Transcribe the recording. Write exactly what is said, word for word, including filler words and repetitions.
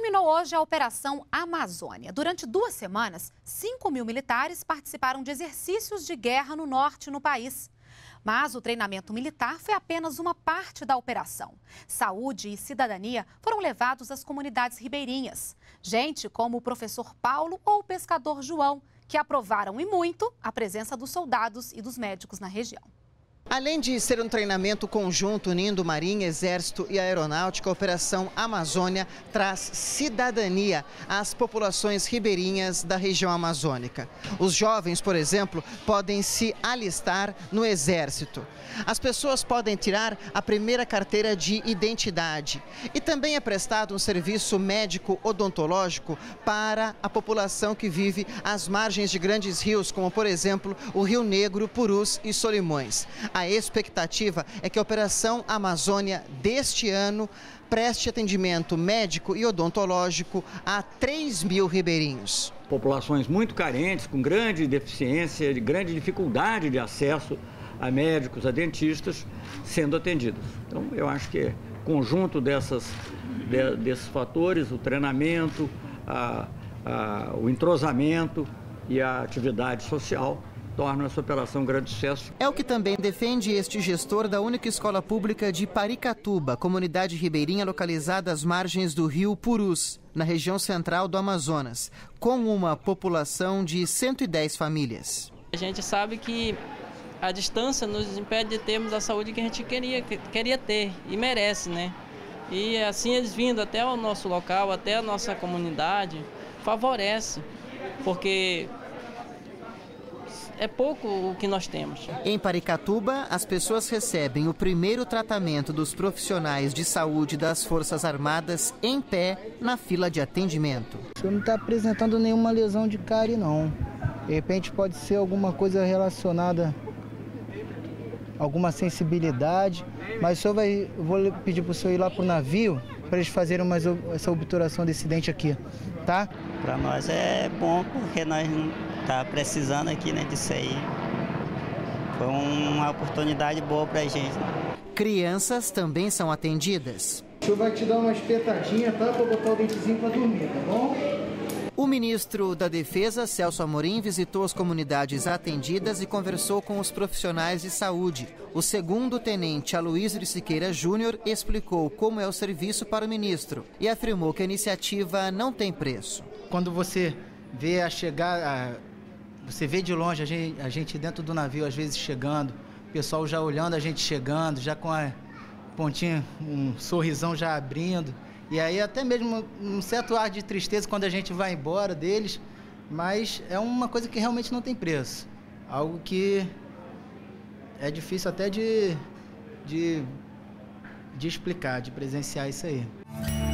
Terminou hoje a Operação Amazônia. Durante duas semanas, cinco mil militares participaram de exercícios de guerra no norte no país. Mas o treinamento militar foi apenas uma parte da operação. Saúde e cidadania foram levados às comunidades ribeirinhas. Gente como o professor Paulo ou o pescador João, que aprovaram e muito a presença dos soldados e dos médicos na região. Além de ser um treinamento conjunto unindo Marinha, Exército e Aeronáutica, a Operação Amazônia traz cidadania às populações ribeirinhas da região amazônica. Os jovens, por exemplo, podem se alistar no Exército. As pessoas podem tirar a primeira carteira de identidade. E também é prestado um serviço médico-odontológico para a população que vive às margens de grandes rios, como, por exemplo, o Rio Negro, Purus e Solimões. A expectativa é que a Operação Amazônia deste ano preste atendimento médico e odontológico a três mil ribeirinhos. Populações muito carentes, com grande deficiência, de grande dificuldade de acesso a médicos, a dentistas, sendo atendidos. Então, eu acho que é conjunto dessas, de, desses fatores, o treinamento, a, a, o entrosamento e a atividade social, torna essa operação um grande sucesso. É o que também defende este gestor da única escola pública de Paricatuba, comunidade ribeirinha localizada às margens do rio Purus, na região central do Amazonas, com uma população de cento e dez famílias. A gente sabe que a distância nos impede de termos a saúde que a gente queria, queria ter e merece, né? E assim eles vindo até o nosso local, até a nossa comunidade, favorece, porque é pouco o que nós temos. Em Paricatuba, as pessoas recebem o primeiro tratamento dos profissionais de saúde das Forças Armadas em pé na fila de atendimento. O senhor não está apresentando nenhuma lesão de cárie, não. De repente pode ser alguma coisa relacionada, alguma sensibilidade, mas o senhor vai, eu vou pedir para o senhor ir lá para o navio para eles fazerem mais essa obturação desse dente aqui, tá? Para nós é bom porque nós tá precisando aqui, né, disso aí. Foi uma oportunidade boa pra gente. Crianças também são atendidas. O senhor vai te dar uma espetadinha, tá? Pra botar o dentezinho pra dormir, tá bom? O ministro da Defesa, Celso Amorim, visitou as comunidades atendidas e conversou com os profissionais de saúde. O segundo-tenente Aloysio Siqueira Júnior explicou como é o serviço para o ministro e afirmou que a iniciativa não tem preço. Quando você vê a chegar... A... Você vê de longe a gente, a gente dentro do navio, às vezes chegando, o pessoal já olhando a gente chegando, já com a pontinha, um sorrisão já abrindo. E aí até mesmo um certo ar de tristeza quando a gente vai embora deles, mas é uma coisa que realmente não tem preço. Algo que é difícil até de, de, de explicar, de presenciar isso aí.